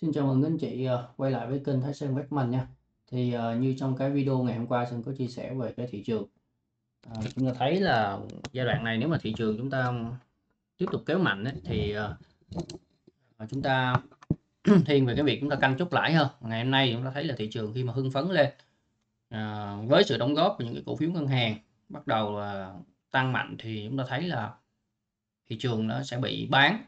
Xin chào mừng các anh chị quay lại với kênh Thái Sơn Wealth Manager nha. Thì như trong cái video ngày hôm qua Sơn có chia sẻ về cái thị trường, chúng ta thấy là giai đoạn này nếu mà thị trường chúng ta tiếp tục kéo mạnh ấy, thì chúng ta thiên về cái việc chúng ta canh chốt lãi hơn. Ngày hôm nay chúng ta thấy là thị trường khi mà hưng phấn lên với sự đóng góp của những cái cổ phiếu ngân hàng bắt đầu tăng mạnh, thì chúng ta thấy là thị trường nó sẽ bị bán.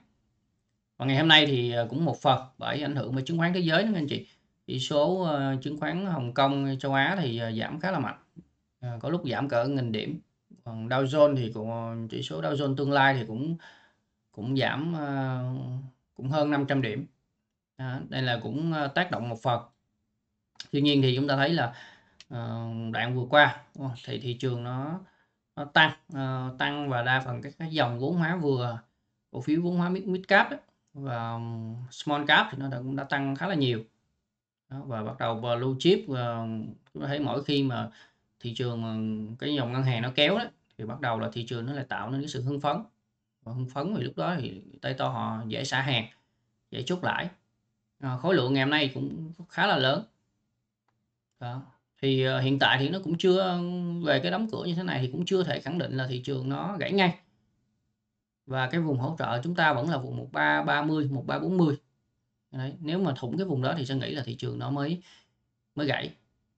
Và ngày hôm nay thì cũng một phần bởi ảnh hưởng bởi chứng khoán thế giới đó anh chị. Chỉ số chứng khoán Hồng Kông, châu Á thì giảm khá là mạnh, có lúc giảm cỡ 1.000 điểm. Còn Dow Jones thì cũng, chỉ số Dow Jones tương lai thì cũng giảm cũng hơn 500 điểm. Đây là cũng tác động một phần. Tuy nhiên thì chúng ta thấy là đoạn vừa qua thì thị trường nó tăng và đa phần các dòng vốn hóa vừa, cổ phiếu vốn hóa mid cap ấy, và small cap thì nó cũng đã tăng khá là nhiều. Đó, và bắt đầu blue chip, và chúng ta thấy mỗi khi mà thị trường cái dòng ngân hàng nó kéo đấy, thì bắt đầu là thị trường nó lại tạo nên cái sự hưng phấn, và hưng phấn thì lúc đó thì tay to họ dễ xả hàng, dễ chốt lãi. Khối lượng ngày hôm nay cũng khá là lớn. Đó. Thì hiện tại thì nó cũng chưa, về cái đóng cửa như thế này thì cũng chưa thể khẳng định là thị trường nó gãy ngay. Và cái vùng hỗ trợ chúng ta vẫn là vùng 1330, 1340. Đấy, nếu mà thủng cái vùng đó thì sẽ nghĩ là thị trường nó mới gãy.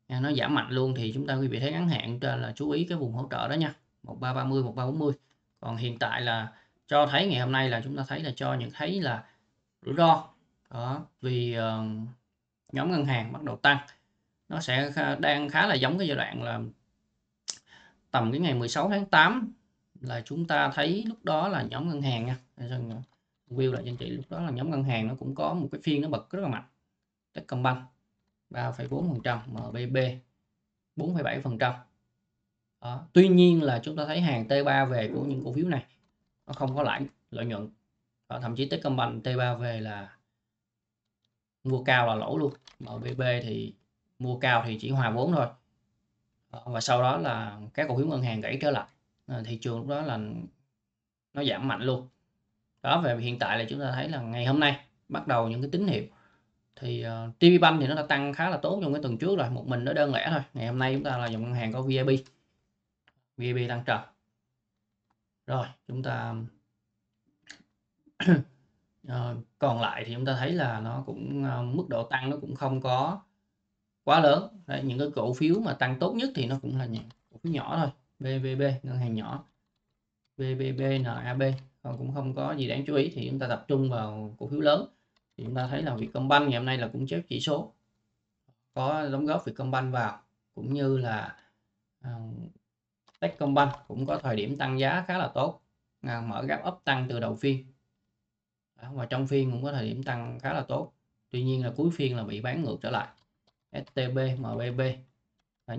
Nó giảm mạnh luôn thì chúng ta quý vị thấy ngắn hạn là chú ý cái vùng hỗ trợ đó nha, 1330, 1340. Còn hiện tại là cho thấy ngày hôm nay là chúng ta thấy là cho những thấy là rủi ro. Đó, vì nhóm ngân hàng bắt đầu tăng. Nó sẽ đang khá là giống cái giai đoạn là tầm cái ngày 16 tháng 8 là chúng ta thấy lúc đó là nhóm ngân hàng nha. View lại cho anh chị, lúc đó là nhóm ngân hàng nó cũng có một cái phiên nó bật rất là mạnh. Techcombank 3,4%, MBB 4,7%. Tuy nhiên là chúng ta thấy hàng T3 về của những cổ phiếu này nó không có lợi nhuận. Đó, thậm chí Techcombank T3 về là mua cao là lỗ luôn. MBB thì mua cao thì chỉ hòa vốn thôi. Và sau đó là các cổ phiếu ngân hàng gãy trở lại. Thị trường lúc đó là nó giảm mạnh luôn. Đó, về hiện tại là chúng ta thấy là ngày hôm nay bắt đầu những cái tín hiệu. Thì TPBank thì nó đã tăng khá là tốt trong cái tuần trước rồi, một mình nó đơn lẻ thôi. Ngày hôm nay chúng ta là dòng ngân hàng có VIP tăng trần. Rồi chúng ta còn lại thì chúng ta thấy là nó cũng mức độ tăng nó cũng không có quá lớn. Đấy, những cái cổ phiếu mà tăng tốt nhất thì nó cũng là những cổ phiếu nhỏ thôi. BVB, ngân hàng nhỏ, VVB, NAB cũng không có gì đáng chú ý. Thì chúng ta tập trung vào cổ phiếu lớn. Thì chúng ta thấy là Vietcombank ngày hôm nay là cũng chép chỉ số, có đóng góp Vietcombank vào, cũng như là Techcombank cũng có thời điểm tăng giá khá là tốt, mở gap up tăng từ đầu phiên. Đó, và trong phiên cũng có thời điểm tăng khá là tốt, tuy nhiên là cuối phiên là bị bán ngược trở lại. STB, MBB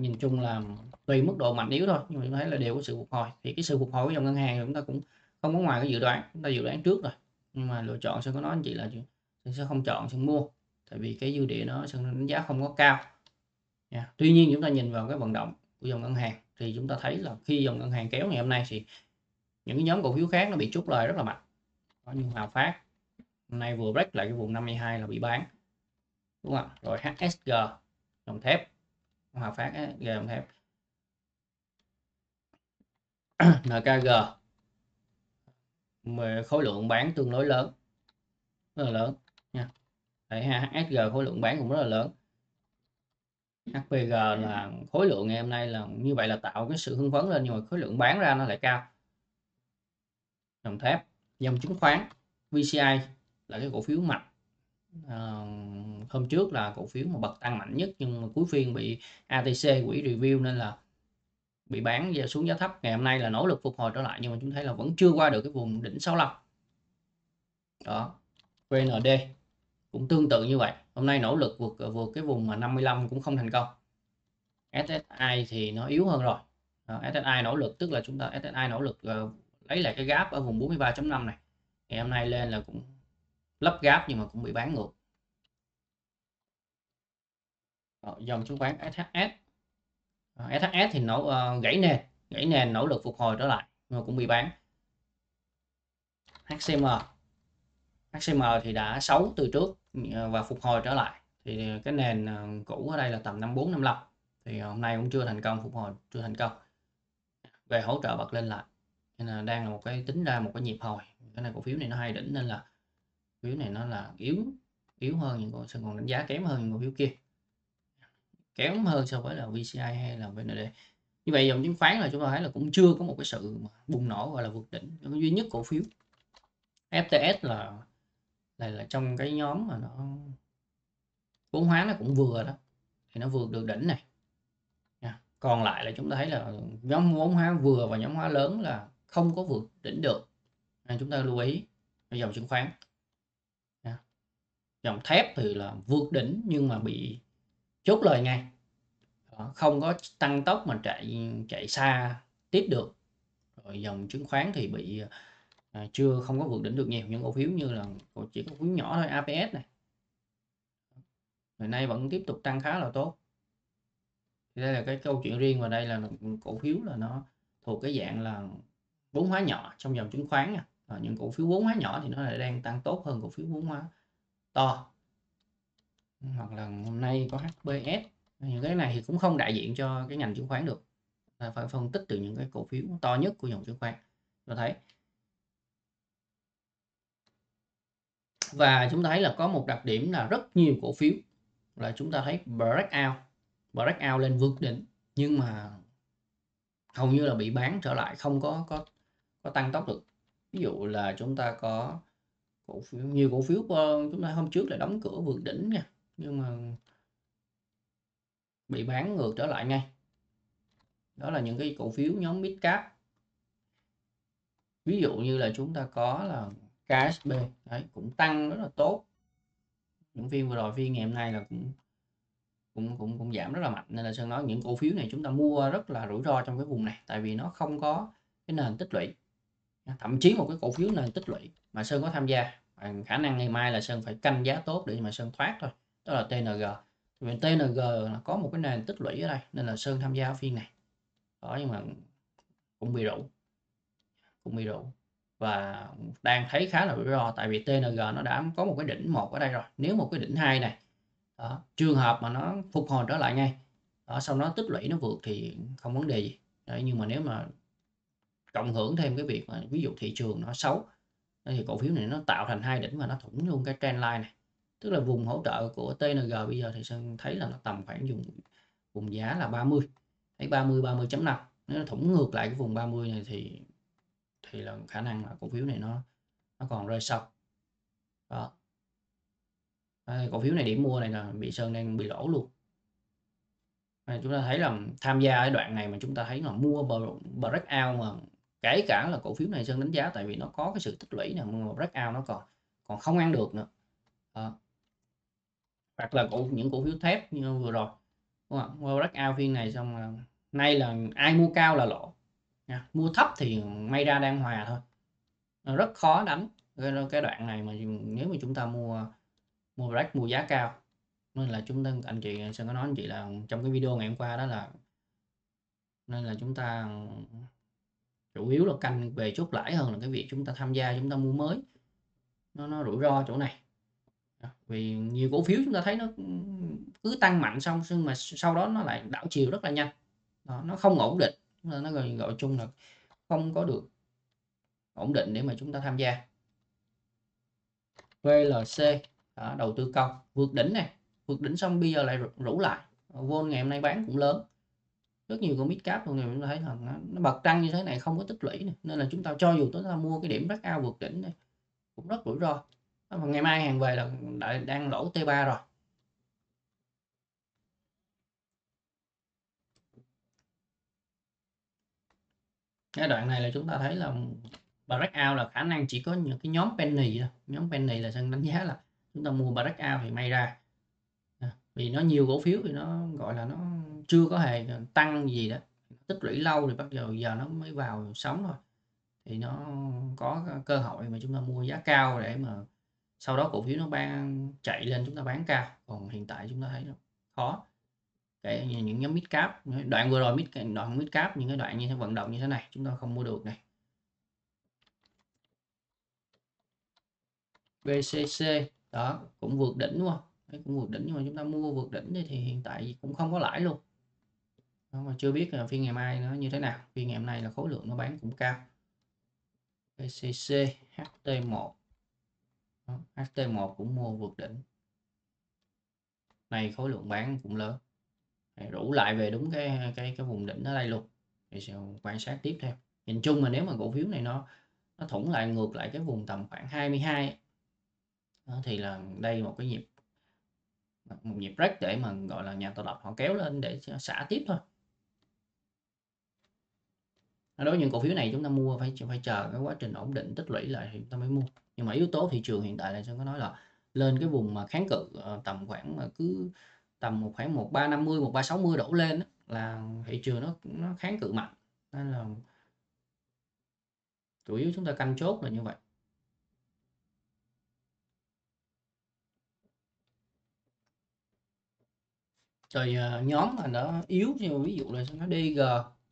nhìn chung là tùy mức độ mạnh yếu thôi, nhưng mà chúng ta thấy là đều có sự phục hồi. Thì cái sự phục hồi của dòng ngân hàng chúng ta cũng không có ngoài cái dự đoán, chúng ta dự đoán trước rồi, nhưng mà lựa chọn sẽ có nói anh chị là sẽ không chọn, sẽ mua, tại vì cái dư địa nó sẽ đánh giá không có cao. Tuy nhiên chúng ta nhìn vào cái vận động của dòng ngân hàng thì chúng ta thấy là khi dòng ngân hàng kéo ngày hôm nay thì những cái nhóm cổ phiếu khác nó bị chốt lời rất là mạnh. Có như Hòa Phát hôm nay vừa break lại cái vùng 52 là bị bán, đúng không? Rồi HSG dòng thép, Hòa Phát HSG dòng thép, NKG khối lượng bán tương đối lớn, rất là lớn nha. Đấy, HSG khối lượng bán cũng rất là lớn. HPG là khối lượng ngày hôm nay là như vậy là tạo cái sự hưng phấn lên, nhưng mà khối lượng bán ra nó lại cao. Dòng thép, dòng chứng khoán VCI là cái cổ phiếu mạnh. Hôm trước là cổ phiếu mà bật tăng mạnh nhất, nhưng mà cuối phiên bị ATC quỹ review nên là bị bán xuống giá thấp. Ngày hôm nay là nỗ lực phục hồi trở lại, nhưng mà chúng thấy là vẫn chưa qua được cái vùng đỉnh 65. Đó, VND cũng tương tự như vậy, hôm nay nỗ lực vượt cái vùng mà 55 cũng không thành công. SSI thì nó yếu hơn rồi. SSI nỗ lực, tức là chúng ta SSI nỗ lực lấy lại cái gap ở vùng 43.5 này. Ngày hôm nay lên là cũng lấp gap nhưng mà cũng bị bán ngược. Đó, dòng chứng khoán SHS. SHS thì gãy nền nỗ lực phục hồi trở lại nhưng mà cũng bị bán. HCM, HCM thì đã xấu từ trước và phục hồi trở lại, thì cái nền cũ ở đây là tầm 54-55 thì hôm nay cũng chưa thành công, phục hồi chưa thành công về hỗ trợ bật lên lại, nên là đang là một cái tính ra một cái nhịp hồi. Cái này cổ phiếu này nó hay đỉnh nên là cổ phiếu này nó là yếu hơn những cổ phiếu còn đánh giá kém hơn những cổ phiếu kia, kém hơn so với là VCI hay là VND. Như vậy dòng chứng khoán là chúng ta thấy là cũng chưa có một cái sự bùng nổ gọi là vượt đỉnh. Duy nhất cổ phiếu FTS là trong cái nhóm mà nó vốn hóa nó cũng vừa đó thì nó vượt được đỉnh này. Còn lại là chúng ta thấy là nhóm vốn hóa vừa và nhóm hóa lớn là không có vượt đỉnh được. Chúng ta lưu ý dòng chứng khoán. Dòng thép thì là vượt đỉnh nhưng mà bị chốt lời ngay, không có tăng tốc mà chạy xa tiếp được. Rồi dòng chứng khoán thì bị không có vượt đỉnh được nhiều. Những cổ phiếu như là chỉ có cổ phiếu nhỏ thôi, APS này ngày nay vẫn tiếp tục tăng khá là tốt. Thì đây là cái câu chuyện riêng, và đây là cổ phiếu là nó thuộc cái dạng là vốn hóa nhỏ trong dòng chứng khoán nha. Những cổ phiếu vốn hóa nhỏ thì nó lại đang tăng tốt hơn cổ phiếu vốn hóa to, hoặc là hôm nay có HBS. Những cái này thì cũng không đại diện cho cái ngành chứng khoán được, là phải phân tích từ những cái cổ phiếu to nhất của dòng chứng khoán tôi thấy. Và chúng ta thấy là có một đặc điểm là rất nhiều cổ phiếu là chúng ta thấy breakout lên vượt đỉnh nhưng mà hầu như là bị bán trở lại, không có tăng tốc được. Ví dụ là chúng ta có cổ phiếu, nhiều cổ phiếu chúng ta hôm trước là đóng cửa vượt đỉnh nha, nhưng mà bị bán ngược trở lại ngay. Đó là những cái cổ phiếu nhóm mid cap. Ví dụ như là chúng ta có là KSB đấy, cũng tăng rất là tốt. Những phiên vừa rồi, phiên ngày hôm nay là cũng giảm rất là mạnh, nên là Sơn nói những cổ phiếu này chúng ta mua rất là rủi ro trong cái vùng này, tại vì nó không có cái nền tích lũy. Thậm chí một cái cổ phiếu nền tích lũy mà Sơn có tham gia, khả năng ngày mai là Sơn phải canh giá tốt để mà Sơn thoát thôi, đó là TNG. TNG là có một cái nền tích lũy ở đây nên là Sơn tham gia ở phiên này đó, nhưng mà cũng bị rủ và đang thấy khá là rủi ro, tại vì TNG nó đã có một cái đỉnh 1 ở đây rồi. Nếu một cái đỉnh 2 này đó, trường hợp mà nó phục hồi trở lại ngay đó, sau đó tích lũy nó vượt thì không vấn đề gì đấy, nhưng mà nếu mà cộng hưởng thêm cái việc mà ví dụ thị trường nó xấu thì cổ phiếu này nó tạo thành hai đỉnh và nó thủng luôn cái trend line này. Tức là vùng hỗ trợ của TNG bây giờ thì Sơn thấy là nó tầm khoảng vùng giá là 30, thấy 30.5. Nếu nó thủng ngược lại cái vùng 30 này thì là khả năng là cổ phiếu này nó còn rơi sâu. Đó. Cổ phiếu này điểm mua này là bị Sơn đang bị lỗ luôn. Chúng ta thấy là tham gia ở đoạn này mà chúng ta thấy là mua breakout, mà kể cả là cổ phiếu này Sơn đánh giá tại vì nó có cái sự tích lũy nào mà breakout nó còn không ăn được nữa. Đó. Hoặc là những cổ phiếu thép như vừa rồi, đúng không? Mua breakout phiên này xong là nay là ai mua cao là lỗ, mua thấp thì may ra đang hòa thôi. Nó rất khó đánh cái đoạn này mà nếu mà chúng ta mua break, mua giá cao. Nên là chúng ta, anh chị Sơn có nói anh chị là trong cái video ngày hôm qua đó, là nên là chúng ta chủ yếu là canh về chốt lãi hơn là cái việc chúng ta tham gia chúng ta mua mới. Nó rủi ro chỗ này. Vì nhiều cổ phiếu chúng ta thấy nó cứ tăng mạnh xong nhưng mà sau đó nó lại đảo chiều rất là nhanh. Đó, nó không ổn định, nó gọi chung là không có được ổn định để mà chúng ta tham gia. VLC đó, đầu tư công vượt đỉnh này, vượt đỉnh xong bây giờ lại rủ lại. Vol ngày hôm nay bán cũng lớn, rất nhiều con midcap luôn này, chúng ta thấy là nó bật tăng như thế này không có tích lũy này. Nên là chúng ta cho dù chúng ta mua cái điểm breakout vượt đỉnh này cũng rất rủi ro. Và ngày mai hàng về là đang lỗ T3 rồi. Cái đoạn này là chúng ta thấy là breakout là khả năng chỉ có những cái nhóm penny thôi. Nhóm penny là Sơn đánh giá là chúng ta mua breakout thì may ra. Vì nó nhiều cổ phiếu thì nó gọi là nó chưa có hề tăng gì đó, tích lũy lâu thì bắt đầu giờ nó mới vào sóng thôi. Thì nó có cơ hội mà chúng ta mua giá cao để mà sau đó cổ phiếu nó chạy lên chúng ta bán cao. Còn hiện tại chúng ta thấy nó khó. Kể những nhóm mid cap, đoạn vừa rồi đoạn mid cap, những cái đoạn như thế vận động như thế này chúng ta không mua được này. VCC đó cũng vượt đỉnh đúng không? Đấy, cũng vượt đỉnh, nhưng mà chúng ta mua vượt đỉnh thì hiện tại cũng không có lãi luôn. Đó, mà chưa biết là phiên ngày mai nó như thế nào. Phiên ngày hôm nay là khối lượng nó bán cũng cao. VCC, HT1 đó, HT1 cũng mua vượt đỉnh này, khối lượng bán cũng lớn. Để rủ lại về đúng cái vùng đỉnh ở đây luôn, thì sẽ quan sát tiếp theo. Nhìn chung mà nếu mà cổ phiếu này nó thủng lại ngược lại cái vùng tầm khoảng 22 đó, thì là đây một cái nhịp break để mà gọi là nhà tạo lập họ kéo lên để xả tiếp thôi. Đối với những cổ phiếu này chúng ta mua phải chờ cái quá trình ổn định tích lũy lại thì chúng ta mới mua. Nhưng mà yếu tố thị trường hiện tại là chúng ta nói là lên cái vùng mà kháng cự tầm khoảng mà cứ tầm khoảng 1350 1360 đổ lên đó, là thị trường nó kháng cự mạnh, nên là chủ yếu chúng ta canh chốt là như vậy. Rồi nhóm mà nó yếu, như ví dụ là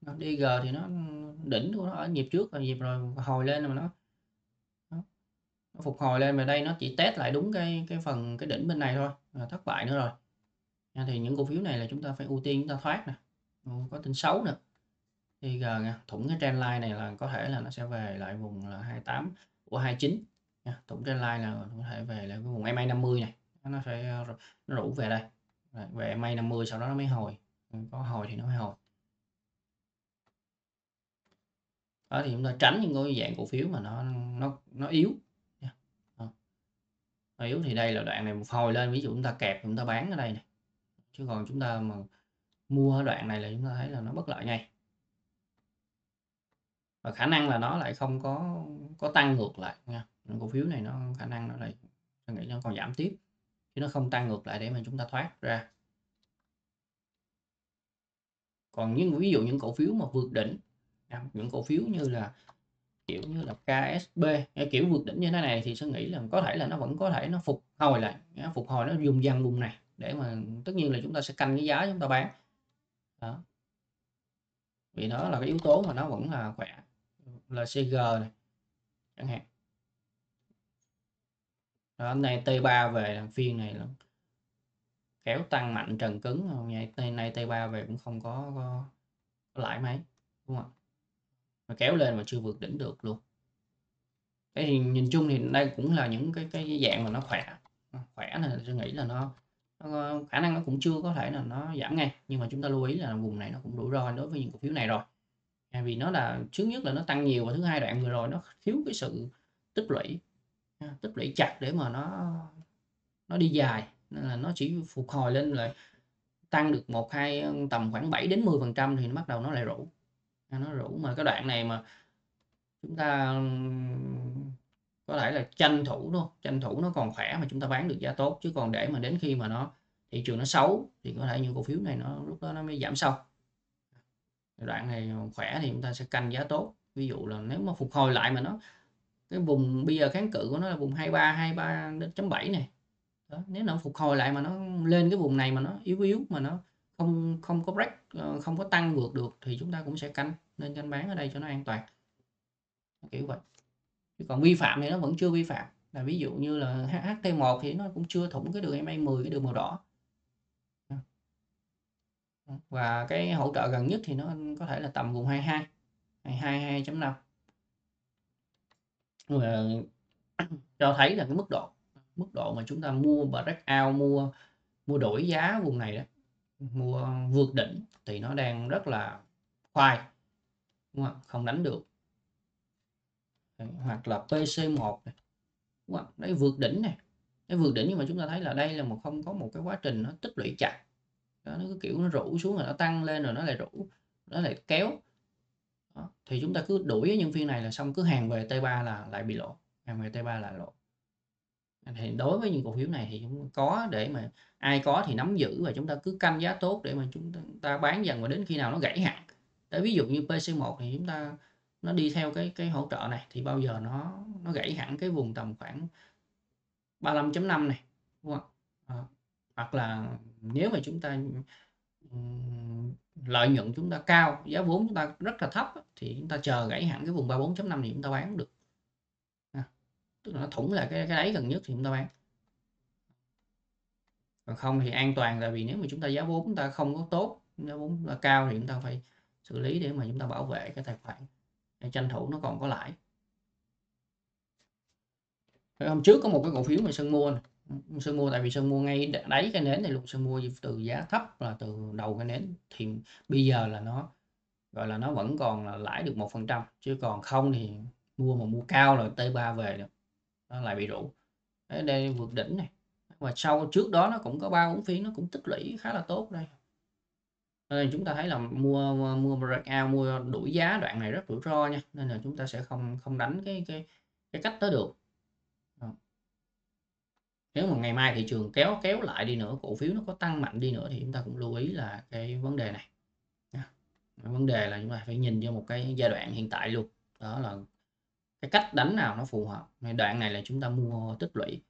nó DG thì nó đỉnh của nó ở nhịp trước, nhịp rồi hồi lên mà nó phục hồi lên, mà đây nó chỉ test lại đúng cái phần cái đỉnh bên này thôi, thất bại nữa rồi. Thì những cổ phiếu này là chúng ta phải ưu tiên chúng ta thoát nè, có tin xấu nè. DG nha, thủng cái trendline này là có thể là nó sẽ về lại vùng là 28 của 29 nha, thủng trendline là có thể về lại vùng MA50 này, nó sẽ nó rủ về đây. Đấy, về MA50 sau đó nó mới hồi, có hồi thì nó mới hồi. Đó thì chúng ta tránh những cái dạng cổ phiếu mà nó yếu. Nó yếu thì đây là đoạn này một hồi lên, ví dụ chúng ta kẹp chúng ta bán ở đây này. Chứ còn chúng ta mà mua ở đoạn này là chúng ta thấy là nó bất lợi ngay. Và khả năng là nó lại không có tăng ngược lại nha. Cổ phiếu này nó khả năng nó lại, tôi nghĩ nó còn giảm tiếp, chứ nó không tăng ngược lại để mà chúng ta thoát ra. Còn những ví dụ những cổ phiếu mà vượt đỉnh, những cổ phiếu như là kiểu như là KSB, kiểu vượt đỉnh như thế này thì sẽ nghĩ là có thể là nó vẫn có thể nó phục hồi lại, phục hồi nó dùng dần vùng này để mà tất nhiên là chúng ta sẽ canh cái giá chúng ta bán. Đó. Vì nó là cái yếu tố mà nó vẫn là khỏe, là CG này chẳng hạn. Đó, nay T3 về phiên này là kéo tăng mạnh trần cứng, nay T3 về cũng không có lãi mấy đúng không? Mà kéo lên mà chưa vượt đỉnh được luôn. Thế thì nhìn chung thì đây cũng là những cái dạng mà nó khỏe, là tôi nghĩ là nó khả năng nó cũng chưa có thể là nó giảm ngay, nhưng mà chúng ta lưu ý là vùng này nó cũng rủi ro đối với những cổ phiếu này rồi, vì nó là thứ nhất là nó tăng nhiều, và thứ hai đoạn vừa rồi nó thiếu cái sự tích lũy chặt để mà nó đi dài, nên là nó chỉ phục hồi lên lại tăng được một hai tầm khoảng 7 đến 10% thì nó bắt đầu nó lại rủ, mà cái đoạn này mà chúng ta có thể là tranh thủ luôn, nó còn khỏe mà chúng ta bán được giá tốt, chứ còn để mà đến khi mà nó thị trường nó xấu thì có thể những cổ phiếu này nó lúc đó nó mới giảm sâu. Đoạn này khỏe thì chúng ta sẽ canh giá tốt, ví dụ là nếu mà phục hồi lại mà nó cái vùng bây giờ kháng cự của nó là vùng 23.7 này. Đó, nếu nó phục hồi lại mà nó lên cái vùng này mà nó yếu mà nó không có break, không có tăng vượt được thì chúng ta cũng sẽ canh, nên canh bán ở đây cho nó an toàn. Kiểu vậy. Chứ còn vi phạm thì nó vẫn chưa vi phạm. Là ví dụ như là HT1 thì nó cũng chưa thủng cái đường MA10, cái đường màu đỏ. Và cái hỗ trợ gần nhất thì nó có thể là tầm vùng 22, 22, 2.5. Cho thấy là cái mức độ mà chúng ta mua breakout, mua đổi giá vùng này đó, mua vượt đỉnh thì nó đang rất là khoai, đúng không? Không đánh được. Đấy, hoặc là PC1 này, đúng không? Đấy vượt đỉnh này, nhưng mà chúng ta thấy là đây là không có một cái quá trình nó tích lũy chặt, đó, nó cứ kiểu nó rủ xuống rồi nó tăng lên rồi nó lại rủ, nó lại kéo. Đó. Thì chúng ta cứ đuổi những phiên này là xong, cứ hàng về T3 là lại bị lỗ, hàng về T3 là lỗ. Thì đối với những cổ phiếu này thì chúng có để mà ai có thì nắm giữ, và chúng ta cứ canh giá tốt để mà chúng ta bán dần, và đến khi nào nó gãy hạn. Để ví dụ như PC1 thì chúng ta nó đi theo cái hỗ trợ này thì bao giờ nó gãy hẳn cái vùng tầm khoảng 35.5 này, đúng không? À, hoặc là nếu mà chúng ta lợi nhuận chúng ta cao, giá vốn chúng ta rất là thấp thì chúng ta chờ gãy hẳn cái vùng 34.5 thì chúng ta bán cũng được. tức là nó thủng là cái đáy gần nhất thì chúng ta bán, còn không thì an toàn. Tại vì nếu mà chúng ta giá vốn chúng ta không có tốt, giá vốn là cao thì chúng ta phải xử lý để mà chúng ta bảo vệ cái tài khoản để tranh thủ nó còn có lãi. Hôm trước có một cái cổ phiếu mà Sơn mua này. Sơn mua tại vì Sơn mua ngay đáy cái nến này luôn, Sơn mua từ giá thấp là từ đầu cái nến, thì bây giờ là nó gọi là nó vẫn còn là lãi được 1%, chứ còn không thì mua mà mua cao là T3 về được, nó lại bị rủ. Ở đây vượt đỉnh này, và sau trước đó nó cũng có 3-4 phiên nó cũng tích lũy khá là tốt đây. Nên chúng ta thấy là mua breakout, mua đuổi giá đoạn này rất rủi ro nha, nên là chúng ta sẽ không đánh cái cách tới được. Nếu mà ngày mai thị trường kéo lại đi nữa, cổ phiếu nó có tăng mạnh đi nữa thì chúng ta cũng lưu ý là cái vấn đề này. Vấn đề là chúng ta phải nhìn vào một cái giai đoạn hiện tại luôn, đó là cái cách đánh nào nó phù hợp. Đoạn này là chúng ta mua tích lũy,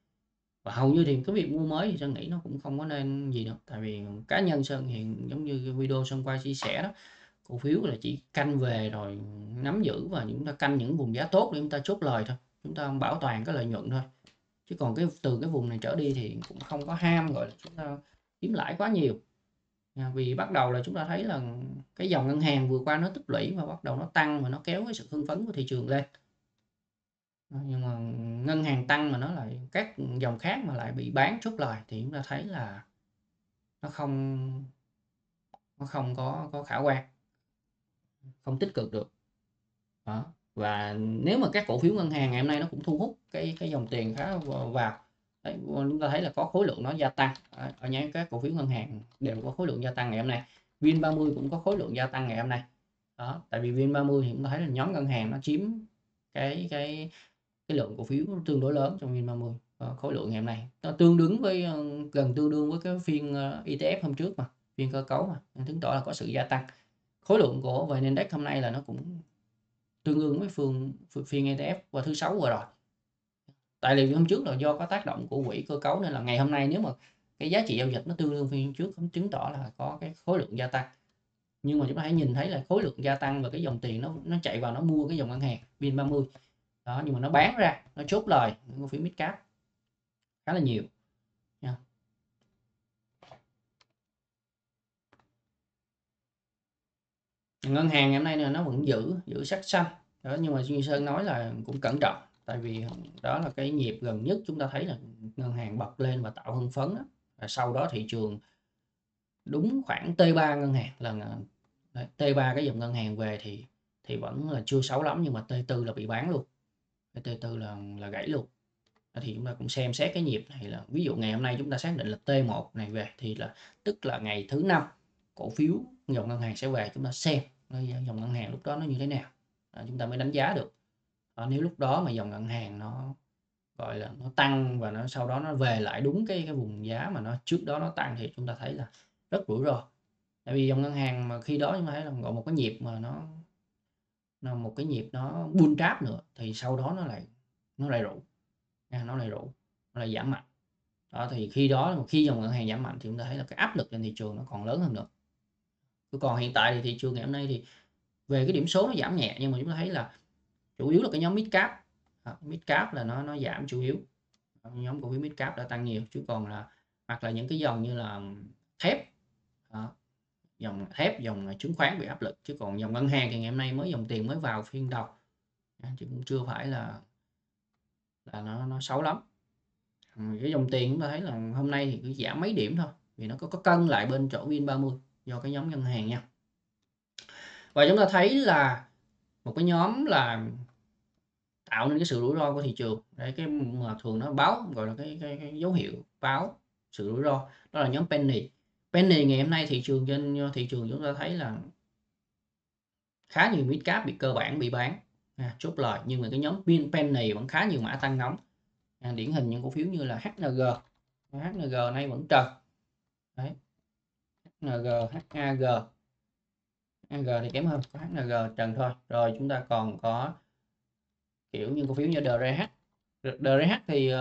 và hầu như thì cái việc mua mới thì Sơn nghĩ nó cũng không có nên gì đâu. Tại vì cá nhân Sơn hiện giống như cái video Sơn qua chia sẻ đó, cổ phiếu là chỉ canh về rồi nắm giữ, và chúng ta canh những vùng giá tốt để chúng ta chốt lời thôi, chúng ta bảo toàn cái lợi nhuận thôi. Chứ còn từ cái vùng này trở đi thì cũng không có ham gọi là chúng ta kiếm lãi quá nhiều. Vì bắt đầu là chúng ta thấy là cái dòng ngân hàng vừa qua nó tích lũy và bắt đầu nó tăng, và nó kéo cái sự hưng phấn của thị trường lên. Nhưng mà ngân hàng tăng mà nó lại các dòng khác mà lại bị bán chốt lời thì chúng ta thấy là nó không có khả quan, không tích cực được đó. Và nếu mà các cổ phiếu ngân hàng ngày hôm nay nó cũng thu hút cái dòng tiền khá vào. Đấy, chúng ta thấy là có khối lượng nó gia tăng ở nhóm các cổ phiếu ngân hàng, đều có khối lượng gia tăng ngày hôm nay. VN30 cũng có khối lượng gia tăng ngày hôm nay đó. Tại vì VN30 thì chúng ta thấy là nhóm ngân hàng nó chiếm cái lượng cổ phiếu tương đối lớn trong VN30 khối lượng ngày hôm nay. Nó gần tương đương với cái phiên ETF hôm trước mà, phiên cơ cấu mà, chứng tỏ là có sự gia tăng. Khối lượng của VN index hôm nay là nó cũng tương đương với phiên ETF và thứ sáu vừa rồi. Tại vì hôm trước là do có tác động của quỹ cơ cấu, nên là ngày hôm nay nếu mà cái giá trị giao dịch nó tương đương phiên hôm trước cũng chứng tỏ là có cái khối lượng gia tăng. Nhưng mà chúng ta hãy nhìn thấy là khối lượng gia tăng và cái dòng tiền nó chạy vào nó mua cái dòng ngân hàng VN30 đó, nhưng mà nó bán ra, nó chốt lời những cổ phiếu mid cap khá là nhiều. Ngân hàng ngày hôm nay nó vẫn giữ sắc xanh đó, nhưng mà Duy Sơn nói là cũng cẩn trọng. Tại vì đó là cái nhịp gần nhất chúng ta thấy là ngân hàng bật lên và tạo hưng phấn đó. Và sau đó thị trường đúng khoảng T3 ngân hàng là đấy, T3 cái dòng ngân hàng về thì vẫn là chưa xấu lắm, nhưng mà T4 là bị bán luôn, T4 là gãy luôn. Thì chúng ta cũng xem xét cái nhịp này, là ví dụ ngày hôm nay chúng ta xác định là T1 này về thì là tức là ngày thứ 5 cổ phiếu dòng ngân hàng sẽ về. Chúng ta xem dòng ngân hàng lúc đó nó như thế nào, chúng ta mới đánh giá được. Nếu lúc đó mà dòng ngân hàng nó gọi là nó tăng và nó sau đó nó về lại đúng cái vùng giá mà nó trước đó nó tăng thì chúng ta thấy là rất rủi ro. Tại vì dòng ngân hàng mà khi đó chúng ta thấy là gọi một cái nhịp mà nó một cái nhịp nó bull trap nữa thì sau đó nó lại giảm mạnh. Đó, thì khi dòng ngân hàng giảm mạnh thì chúng ta thấy là cái áp lực trên thị trường nó còn lớn hơn nữa. Còn hiện tại thì thị trường ngày hôm nay thì về cái điểm số nó giảm nhẹ, nhưng mà chúng ta thấy là chủ yếu là cái nhóm mid cap là nó giảm chủ yếu, nhóm cổ phiếu mid cap đã tăng nhiều, chứ còn là hoặc là những cái dòng như là thép đó, dòng thép, dòng chứng khoán bị áp lực. Chứ còn dòng ngân hàng thì ngày hôm nay dòng tiền mới vào phiên đầu chứ cũng chưa phải là nó xấu lắm. Cái dòng tiền chúng ta thấy là hôm nay thì cứ giảm mấy điểm thôi, vì nó có cân lại bên chỗ VN30 do cái nhóm ngân hàng nha. Và chúng ta thấy là một cái nhóm là tạo nên cái sự rủi ro của thị trường. Đấy, cái mà thường nó báo gọi là cái dấu hiệu báo sự rủi ro đó là nhóm penny. Ngày hôm nay trên thị trường chúng ta thấy là khá nhiều mid cap bị cơ bản bị bán chốt lời, nhưng mà cái nhóm penny vẫn khá nhiều mã tăng nóng. Điển hình những cổ phiếu như là HNG nay vẫn trần. Đấy, HNG thì kém hơn, có HNG trần thôi. Rồi chúng ta còn có kiểu như cổ phiếu như DRH thì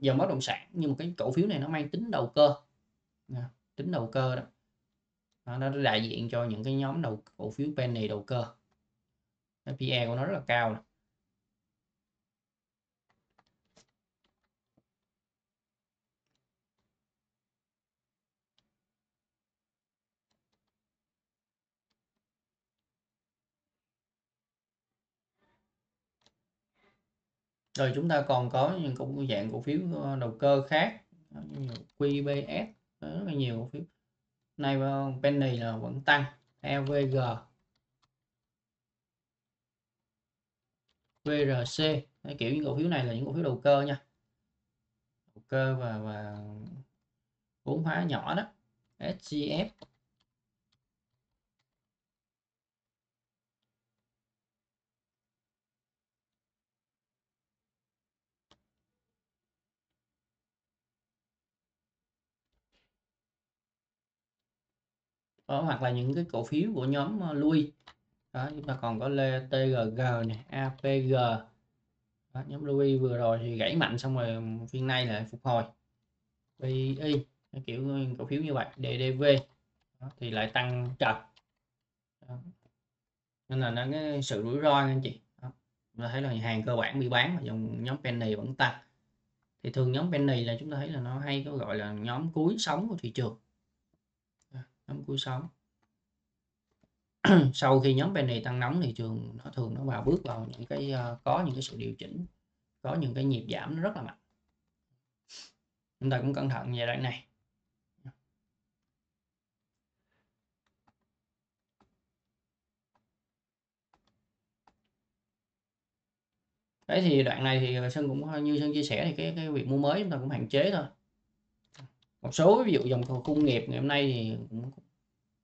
dòng bất động sản, nhưng mà cái cổ phiếu này nó mang tính đầu cơ, đó nó đại diện cho những cái nhóm cổ phiếu penny đầu cơ. PE của nó rất là cao này. Rồi chúng ta còn có những cũng dạng cổ phiếu đầu cơ khác, QBS, rất là nhiều cổ phiếu. Nay penny là vẫn tăng, EVG, VRC, kiểu những cổ phiếu này là những cổ phiếu đầu cơ nha, đầu cơ và vốn hóa nhỏ đó. SGF, hoặc là những cái cổ phiếu của nhóm Lui đó, chúng ta còn có TGG này, APG đó, nhóm Lui vừa rồi thì gãy mạnh xong rồi phiên nay lại phục hồi. VI, kiểu cổ phiếu như vậy. DDV đó, thì lại tăng trật, nên là nó cái sự rủi ro anh chị đó. Chúng ta thấy là hàng cơ bản bị bán mà dòng nhóm penny vẫn tăng. Thì thường nhóm penny là chúng ta thấy là nó hay có gọi là nhóm cuối sóng của thị trường, nhóm cuối sóng. Sau khi nhóm penny tăng nóng thì thị trường nó thường nó vào bước vào những cái có những cái sự điều chỉnh, có những cái nhịp giảm nó rất là mạnh. Chúng ta cũng cẩn thận giai đoạn này. Đấy thì đoạn này thì Sơn cũng như Sơn chia sẻ thì cái việc mua mới chúng ta cũng hạn chế thôi. Một số ví dụ dòng công nghiệp ngày hôm nay thì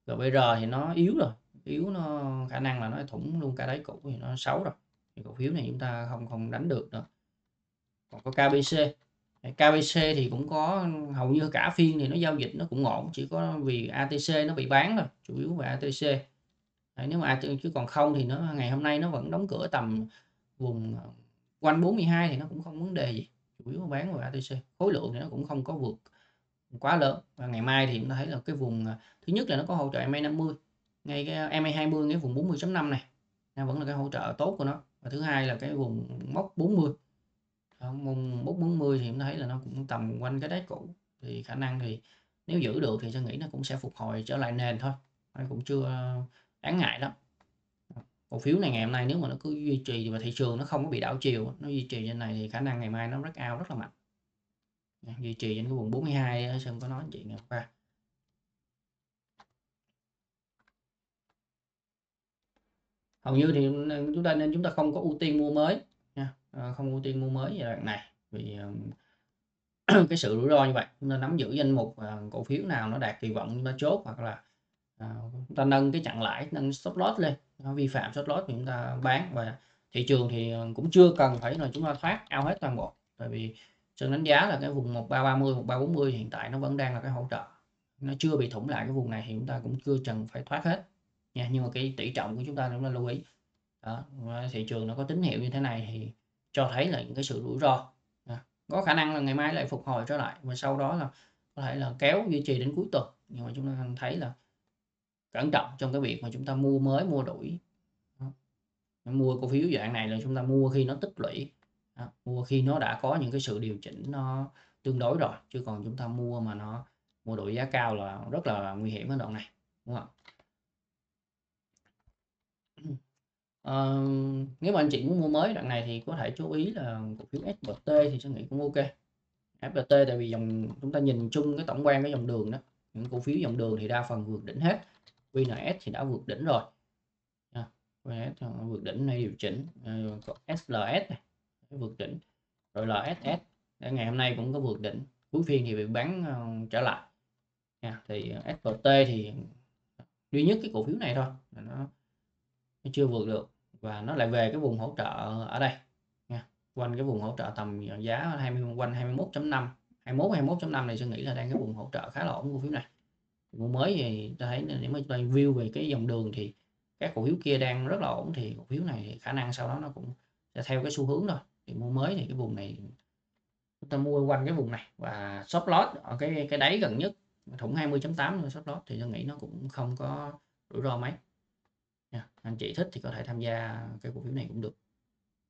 GBR thì nó yếu rồi, nó khả năng là nó thủng luôn cả đáy cũ thì nó xấu rồi, thì cổ phiếu này chúng ta không đánh được nữa. Còn có KBC thì cũng có hầu như cả phiên thì nó giao dịch nó cũng ổn, chỉ có vì ATC nó bị bán rồi, chủ yếu về ATC. Đấy, nếu mà chứ còn không thì nó ngày hôm nay nó vẫn đóng cửa tầm vùng quanh 42 thì nó cũng không vấn đề gì, chủ yếu bán về ATC, khối lượng thì nó cũng không có vượt quá lớn. Và ngày mai thì chúng ta thấy là cái vùng thứ nhất là nó có hỗ trợ MA50, ngay cái MA20 cái vùng 40.5 này vẫn là cái hỗ trợ tốt của nó. Và thứ hai là cái vùng mốc 40, vùng mốc 40 thì chúng ta thấy là nó cũng tầm quanh cái đáy cũ, thì khả năng thì nếu giữ được thì tôi nghĩ nó cũng sẽ phục hồi trở lại nền thôi, cũng chưa đáng ngại lắm. Cổ phiếu này ngày hôm nay nếu mà nó cứ duy trì và thị trường nó không có bị đảo chiều, nó duy trì trên này thì khả năng ngày mai nó rất là mạnh, duy trì trên cái vùng 42. Sơn có nói chuyện ngày hôm qua. Hầu như thì chúng ta không có ưu tiên mua mới nha, không ưu tiên mua mới giai đoạn này, vì cái sự rủi ro như vậy. Chúng ta nắm giữ danh mục cổ phiếu nào nó đạt kỳ vọng chúng ta chốt, hoặc là chúng ta nâng cái chặn lãi, nâng stop loss lên, nó vi phạm stop loss thì chúng ta bán. Và thị trường thì cũng chưa cần phải là chúng ta thoát ao hết toàn bộ, tại vì Sơn đánh giá là cái vùng 1330, 1340 hiện tại nó vẫn đang là cái hỗ trợ, nó chưa bị thủng lại cái vùng này thì chúng ta cũng chưa cần phải thoát hết nha. Nhưng mà cái tỷ trọng của chúng ta cũng là lưu ý đó. Thị trường nó có tín hiệu như thế này thì cho thấy là những cái sự rủi ro có khả năng là ngày mai lại phục hồi trở lại, và sau đó là có thể là kéo duy trì đến cuối tuần. Nhưng mà chúng ta thấy là cẩn trọng trong cái việc mà chúng ta mua mới, mua đuổi đó. Mua cổ phiếu dạng này là chúng ta mua khi nó tích lũy đó, mua khi nó đã có những cái sự điều chỉnh nó tương đối rồi, chứ còn chúng ta mua mà nó mua đuổi giá cao là rất là nguy hiểm ở đoạn này, đúng không? Nếu mà anh chị muốn mua mới đoạn này thì có thể chú ý là cổ phiếu SBT thì sẽ nghĩ cũng ok. SBT tại vì dòng chúng ta nhìn chung cái tổng quan cái dòng đường đó, những cổ phiếu dòng đường thì đa phần vượt đỉnh hết. VNS thì đã vượt đỉnh rồi, VNS vượt đỉnh này, điều chỉnh. Còn SLS này vượt đỉnh rồi, LSS để ngày hôm nay cũng có vượt đỉnh, cuối phiên thì bị bán trở lại. Thì SBT thì duy nhất cái cổ phiếu này thôi là nó chưa vượt được, và nó lại về cái vùng hỗ trợ ở đây nha, quanh cái vùng hỗ trợ tầm giá 20, quanh 21.5, 21.5 này tôi nghĩ là đang cái vùng hỗ trợ khá là ổn của cổ phiếu này. Mua mới thì ta thấy nếu mà view về cái dòng đường thì các cổ phiếu kia đang rất là ổn, thì cổ phiếu này thì khả năng sau đó nó cũng sẽ theo cái xu hướng thôi. Thì mua mới thì cái vùng này chúng ta mua quanh cái vùng này, và short lot ở cái đáy gần nhất thủng 20.8 short lot thì tôi nghĩ nó cũng không có rủi ro mấy. Anh chị thích thì có thể tham gia cái cổ phiếu này cũng được.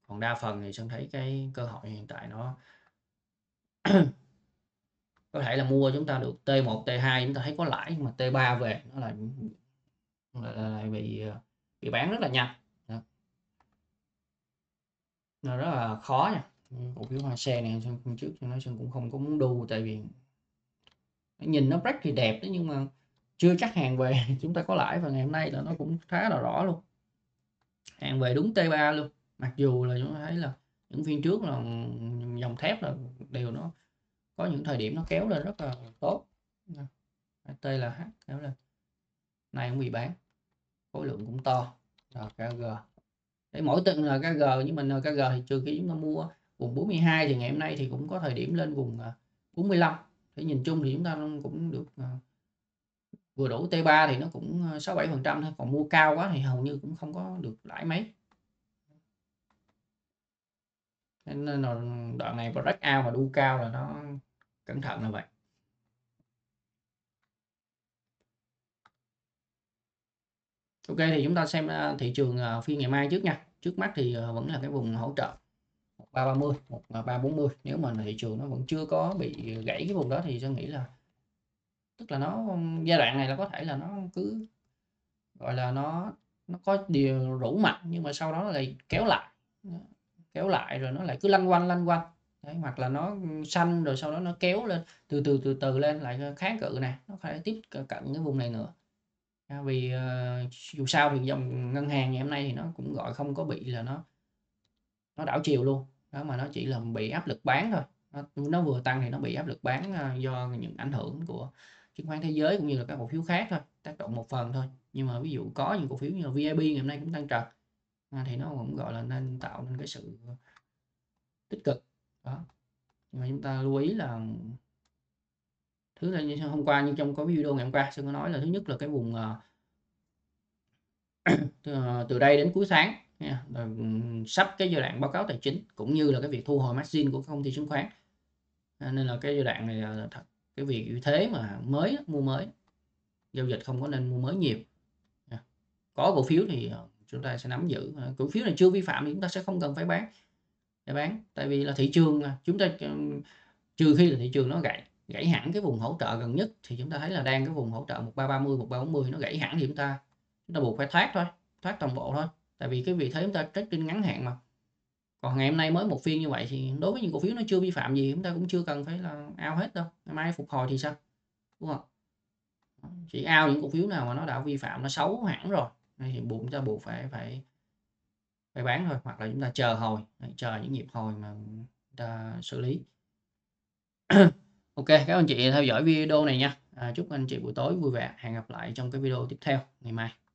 Còn đa phần thì Sơn thấy cái cơ hội hiện tại nó có thể là mua chúng ta được T1, T2 chúng ta thấy có lãi, nhưng mà T3 về nó là bị bán rất là nhanh. Nó rất là khó nha. Cổ phiếu Hoa Sen này Sơn hôm trước nói Sơn cũng không có muốn đu, tại vì nhìn nó break thì đẹp đấy, nhưng mà chưa chắc hàng về chúng ta có lãi, và ngày hôm nay là nó cũng khá là rõ luôn, hàng về đúng T3 luôn. Mặc dù là chúng ta thấy là những phiên trước là dòng thép là đều nó có những thời điểm nó kéo lên rất là tốt. HT là H kéo lên, nay cũng bị bán, khối lượng cũng to. KG để mỗi tuần là KG, nhưng mình KG thì trừ khi chúng ta mua vùng 42 thì ngày hôm nay thì cũng có thời điểm lên vùng 45. Để nhìn chung thì chúng ta cũng được vừa đủ T3 thì nó cũng 6-7% thôi, còn mua cao quá thì hầu như cũng không có được lãi mấy. Nên là đoạn này break out và đu cao là nó cẩn thận là vậy. Ok, thì chúng ta xem thị trường phiên ngày mai trước nha. Trước mắt thì vẫn là cái vùng hỗ trợ 1330, 1340. Nếu mà thị trường nó vẫn chưa có bị gãy cái vùng đó thì tôi nghĩ là, tức là nó giai đoạn này là có thể là nó cứ gọi là nó có điều rủ mạnh, nhưng mà sau đó nó lại kéo lại rồi nó lại cứ lăn quanh đấy, hoặc là nó xanh rồi sau đó nó kéo lên từ từ lên, lại kháng cự nè, nó phải tiếp cận cái vùng này nữa. Vì dù sao thì dòng ngân hàng ngày hôm nay thì nó cũng gọi không có bị là nó đảo chiều luôn đó, mà nó chỉ là bị áp lực bán thôi. Nó vừa tăng thì nó bị áp lực bán do những ảnh hưởng của chứng khoán thế giới cũng như là các cổ phiếu khác thôi, tác động một phần thôi. Nhưng mà ví dụ có những cổ phiếu như là VIP ngày hôm nay cũng tăng trần, thì nó cũng gọi là nên tạo nên cái sự tích cực đó. Nhưng mà chúng ta lưu ý là thứ là như hôm qua, như trong có video ngày hôm qua Sơn có nói là thứ nhất là cái vùng từ đây đến cuối tháng sắp cái giai đoạn báo cáo tài chính cũng như là cái việc thu hồi margin của công ty chứng khoán, nên là cái giai đoạn này là thật cái việc ưu thế mà mới mua mới, giao dịch không có nên mua mới nhiều. Có cổ phiếu thì chúng ta sẽ nắm giữ, cổ phiếu này chưa vi phạm thì chúng ta sẽ không cần phải bán tại vì là thị trường chúng ta, trừ khi là thị trường nó gãy hẳn cái vùng hỗ trợ gần nhất, thì chúng ta thấy là đang cái vùng hỗ trợ 1330 1340 nó gãy hẳn thì chúng ta buộc phải thoát thôi, thoát toàn bộ thôi, tại vì cái vị thế chúng ta trading ngắn hạn mà. Còn ngày hôm nay mới một phiên như vậy thì đối với những cổ phiếu nó chưa vi phạm gì chúng ta cũng chưa cần phải là out hết đâu, ngày mai phục hồi thì sao, đúng không? Chỉ out những cổ phiếu nào mà nó đã vi phạm, nó xấu hẳn rồi thì buộc chúng ta phải bán thôi, hoặc là chúng ta chờ hồi, chờ những nhịp hồi mà chúng ta xử lý. Ok, các anh chị theo dõi video này nha. Chúc anh chị buổi tối vui vẻ. Hẹn gặp lại trong cái video tiếp theo ngày mai.